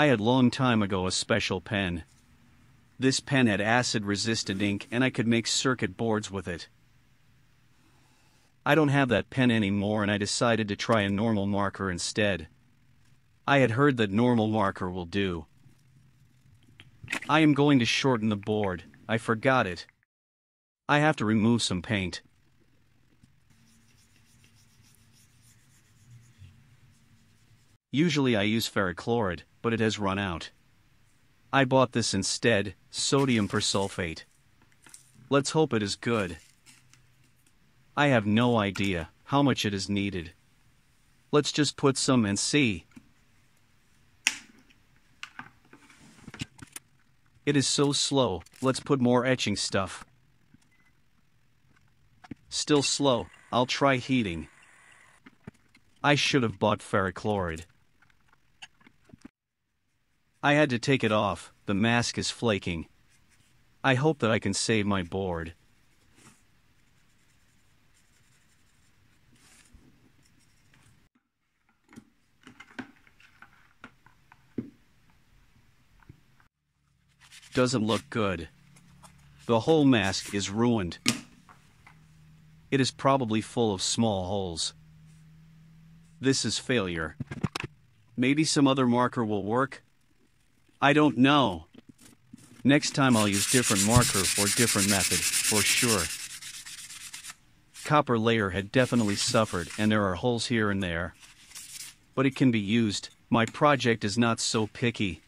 I had long time ago a special pen. This pen had acid-resistant ink and I could make circuit boards with it. I don't have that pen anymore and I decided to try a normal marker instead. I had heard that normal marker will do. I am going to shorten the board, I forgot it. I have to remove some paint. Usually I use ferric chloride, but it has run out. I bought this instead, sodium persulphate. Let's hope it is good. I have no idea how much it is needed. Let's just put some and see. It is so slow, let's put more etching stuff. Still slow, I'll try heating. I should have bought ferric chloride. I had to take it off, the mask is flaking. I hope that I can save my board. Doesn't look good. The whole mask is ruined. It is probably full of small holes. This is failure. Maybe some other marker will work? I don't know. Next time I'll use different marker or different method, for sure. Copper layer had definitely suffered and there are holes here and there. But it can be used. My project is not so picky.